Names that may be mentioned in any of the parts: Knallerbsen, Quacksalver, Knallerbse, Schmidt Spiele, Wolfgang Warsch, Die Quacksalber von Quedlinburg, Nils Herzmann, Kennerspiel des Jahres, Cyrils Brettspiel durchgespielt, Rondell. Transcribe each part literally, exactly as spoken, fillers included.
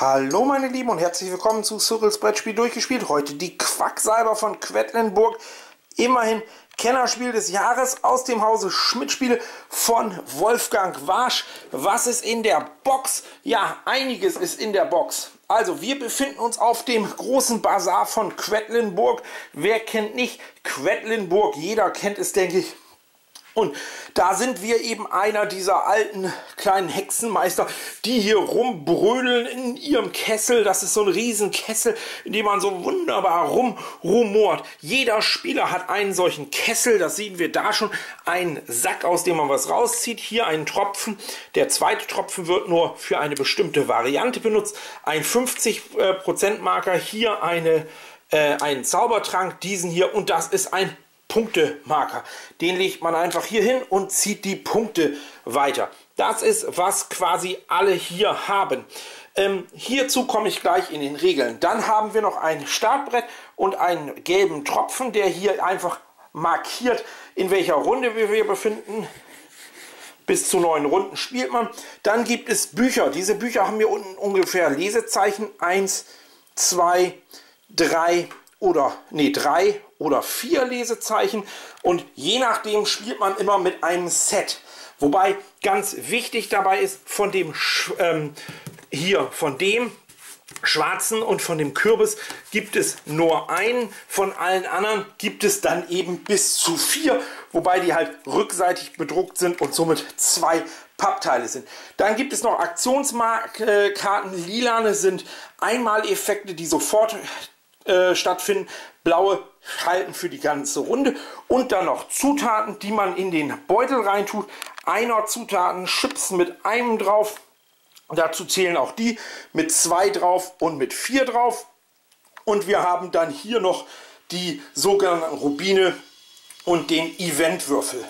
Hallo meine Lieben und herzlich willkommen zu Cyrils Brettspiel durchgespielt. Heute die Quacksalber von Quedlinburg, immerhin Kennerspiel des Jahres aus dem Hause Schmidt Spiele von Wolfgang Warsch. Was ist in der Box? Ja, einiges ist in der Box. Also wir befinden uns auf dem großen Bazar von Quedlinburg. Wer kennt nicht Quedlinburg? Jeder kennt es, denke ich. Und da sind wir eben einer dieser alten kleinen Hexenmeister, die hier rumbrödeln in ihrem Kessel. Das ist so ein Riesenkessel, in dem man so wunderbar rumrumort. Jeder Spieler hat einen solchen Kessel, das sehen wir da schon. Ein Sack, aus dem man was rauszieht. Hier einen Tropfen. Der zweite Tropfen wird nur für eine bestimmte Variante benutzt. Ein fünfzig Prozent Marker, hier eine, äh, einen Zaubertrank, diesen hier. Und das ist ein Punktemarker. Den legt man einfach hier hin und zieht die Punkte weiter. Das ist, was quasi alle hier haben. Ähm, hierzu komme ich gleich in den Regeln. Dann haben wir noch ein Startbrett und einen gelben Tropfen, der hier einfach markiert, in welcher Runde wir uns befinden. Bis zu neun Runden spielt man. Dann gibt es Bücher. Diese Bücher haben hier unten ungefähr Lesezeichen eins, zwei, drei oder nee, drei oder vier Lesezeichen, und je nachdem spielt man immer mit einem Set. Wobei ganz wichtig dabei ist, von dem ähm, hier, von dem schwarzen und von dem Kürbis gibt es nur einen, von allen anderen gibt es dann eben bis zu vier, wobei die halt rückseitig bedruckt sind und somit zwei Pappteile sind. Dann gibt es noch Aktionskarten. Lilane sind Einmaleffekte, die sofort äh, stattfinden. Blaue halten für die ganze Runde, und dann noch Zutaten, die man in den Beutel reintut. Einer Zutaten, Chips mit einem drauf, dazu zählen auch die mit zwei drauf und mit vier drauf. Und wir haben dann hier noch die sogenannten Rubine und den Eventwürfel.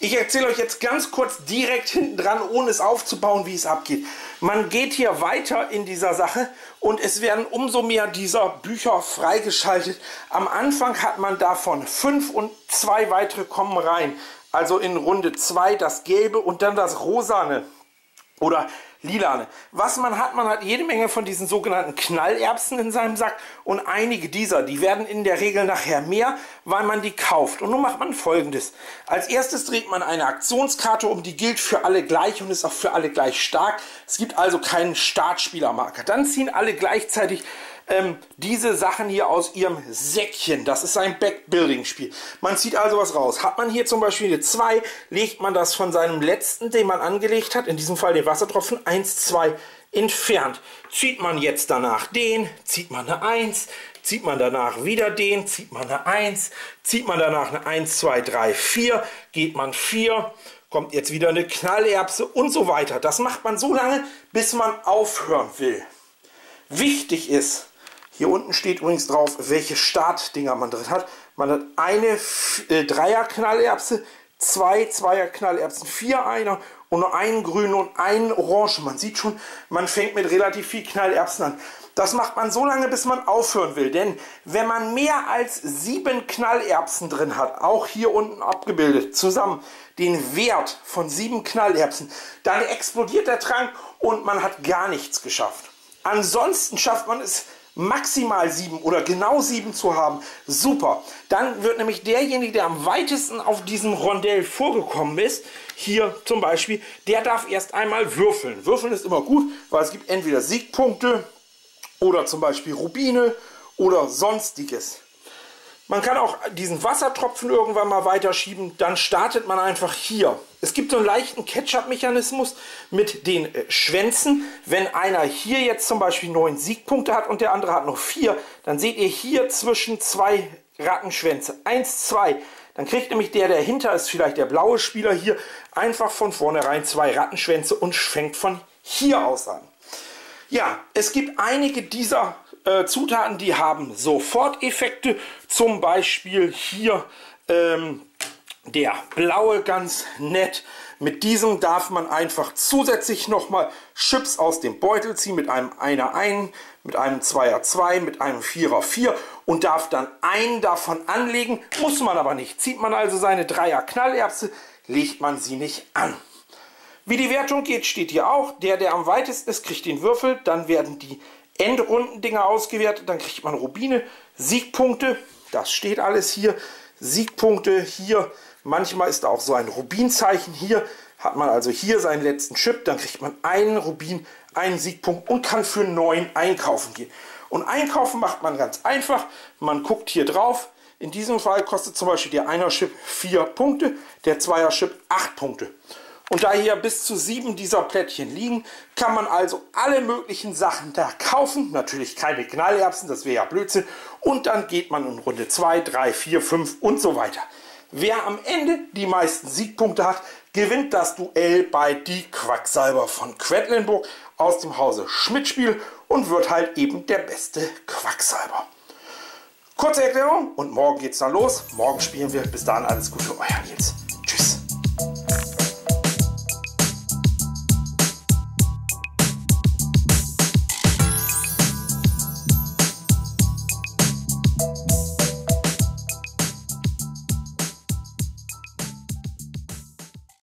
Ich erzähle euch jetzt ganz kurz direkt hinten dran, ohne es aufzubauen, wie es abgeht. Man geht hier weiter in dieser Sache und es werden umso mehr dieser Bücher freigeschaltet. Am Anfang hat man davon fünf und zwei weitere kommen rein. Also in Runde zwei das Gelbe und dann das Rosane oder Lilane. Was man hat, man hat jede Menge von diesen sogenannten Knallerbsen in seinem Sack, und einige dieser, die werden in der Regel nachher mehr, weil man die kauft. Und nun macht man Folgendes. Als erstes dreht man eine Aktionskarte um, die gilt für alle gleich und ist auch für alle gleich stark. Es gibt also keinen Startspielermarker. Dann ziehen alle gleichzeitig ähm, diese Sachen hier aus ihrem Säckchen. Das ist ein Backbuilding-Spiel. Man zieht also was raus. Hat man hier zum Beispiel eine zwei, legt man das von seinem letzten, den man angelegt hat, in diesem Fall den Wassertropfen, eins, zwei entfernt. Zieht man jetzt danach den, zieht man eine eins, zieht man danach wieder den, zieht man eine eins, zieht man danach eine eins, zwei, drei, vier, geht man vier, kommt jetzt wieder eine Knallerbse und so weiter. Das macht man so lange, bis man aufhören will. Wichtig ist, hier unten steht übrigens drauf, welche Startdinger man drin hat. Man hat eine äh, Dreier-Knallerbse, zwei Zweier-Knallerbsen, vier Einer und nur einen grünen und einen orangen. Man sieht schon, man fängt mit relativ viel Knallerbsen an. Das macht man so lange, bis man aufhören will. Denn wenn man mehr als sieben Knallerbsen drin hat, auch hier unten abgebildet, zusammen den Wert von sieben Knallerbsen, dann explodiert der Trank und man hat gar nichts geschafft. Ansonsten schafft man es, maximal sieben oder genau sieben zu haben. Super. Dann wird nämlich derjenige, der am weitesten auf diesem Rondell vorgekommen ist, hier zum Beispiel, der darf erst einmal würfeln. Würfeln ist immer gut, weil es gibt entweder Siegpunkte oder zum Beispiel Rubine oder sonstiges. Man kann auch diesen Wassertropfen irgendwann mal weiterschieben, dann startet man einfach hier. Es gibt so einen leichten Catch-up-Mechanismus mit den äh, Schwänzen. Wenn einer hier jetzt zum Beispiel neun Siegpunkte hat und der andere hat noch vier, dann seht ihr hier zwischen zwei Rattenschwänze. eins, zwei. Dann kriegt nämlich der, der hinter ist, vielleicht der blaue Spieler hier, einfach von vornherein zwei Rattenschwänze und fängt von hier aus an. Ja, es gibt einige dieser Äh, Zutaten, die haben Soforteffekte, zum Beispiel hier ähm, der blaue, ganz nett. Mit diesem darf man einfach zusätzlich nochmal Chips aus dem Beutel ziehen, mit einem Einer eins, mit einem Zweier zwei, mit einem Vierer vier, und darf dann einen davon anlegen, muss man aber nicht. Zieht man also seine Dreier Knallerbse, legt man sie nicht an. Wie die Wertung geht, steht hier auch. Der, der am weitesten ist, kriegt den Würfel. Dann werden die Endrundendinger ausgewertet. Dann kriegt man Rubine, Siegpunkte. Das steht alles hier. Siegpunkte hier. Manchmal ist auch so ein Rubinzeichen hier. Hat man also hier seinen letzten Chip. Dann kriegt man einen Rubin, einen Siegpunkt und kann für neun einkaufen gehen. Und einkaufen macht man ganz einfach. Man guckt hier drauf. In diesem Fall kostet zum Beispiel der Einer-Chip vier Punkte, der Zweier-Chip acht Punkte. Und da hier bis zu sieben dieser Plättchen liegen, kann man also alle möglichen Sachen da kaufen. Natürlich keine Knallerbsen, das wäre ja Blödsinn. Und dann geht man in Runde zwei, drei, vier, fünf und so weiter. Wer am Ende die meisten Siegpunkte hat, gewinnt das Duell bei Die Quacksalber von Quedlinburg aus dem Hause Schmidt Spiele und wird halt eben der beste Quacksalber. Kurze Erklärung und morgen geht's dann los. Morgen spielen wir. Bis dahin alles Gute, euer Nils.